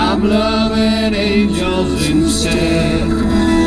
I'm loving angels instead.